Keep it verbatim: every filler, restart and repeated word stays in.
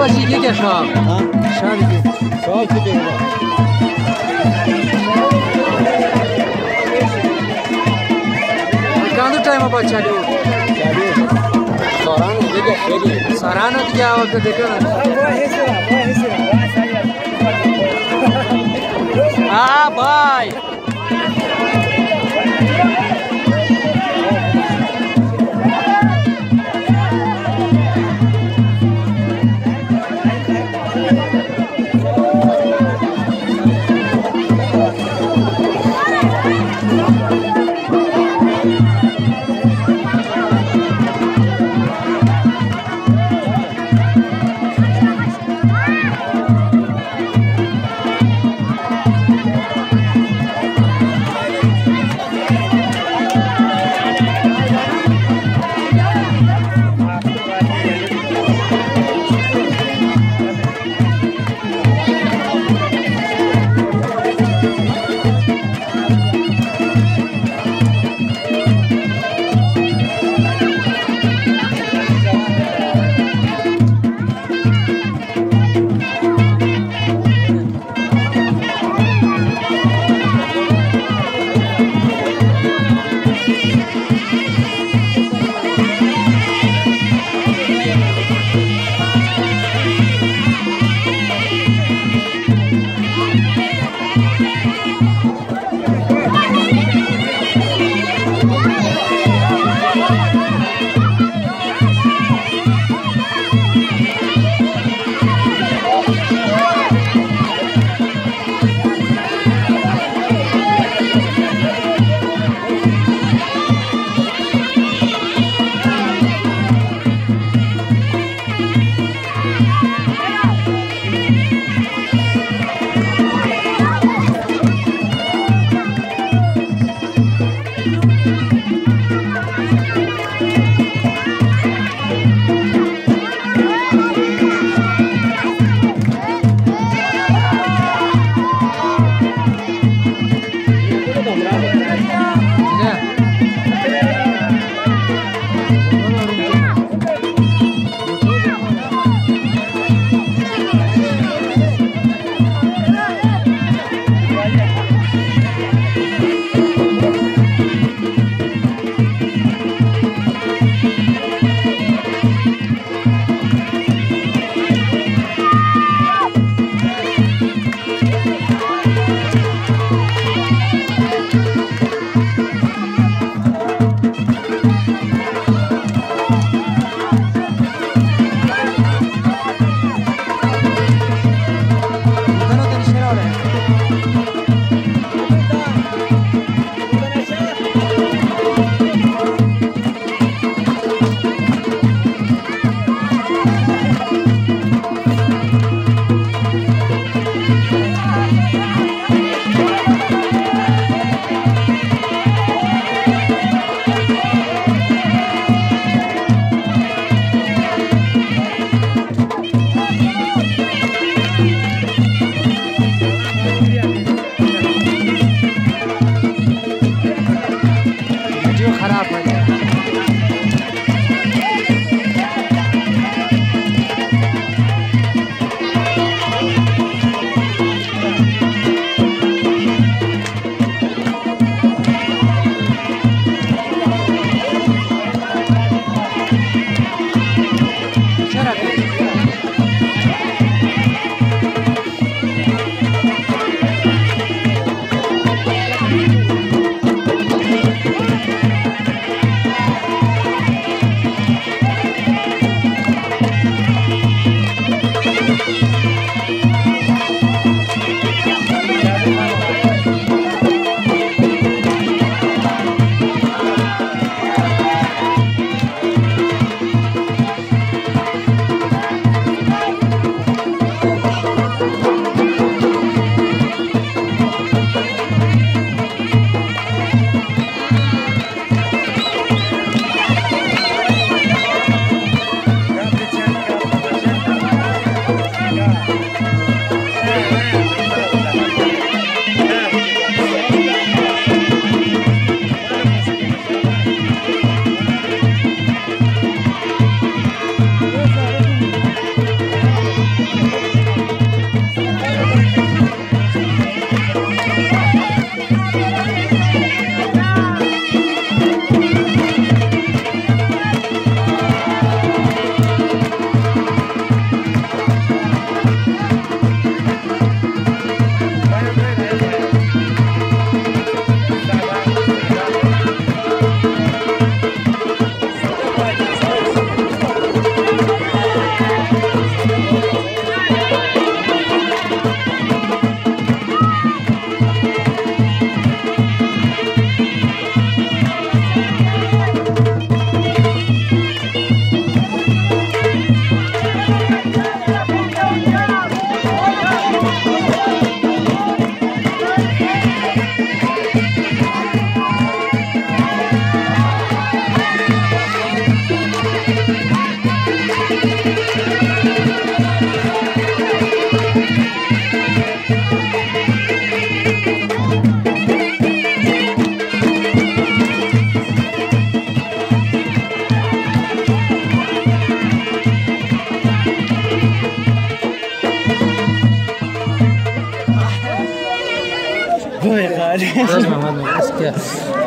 Bye. Voy a dejar.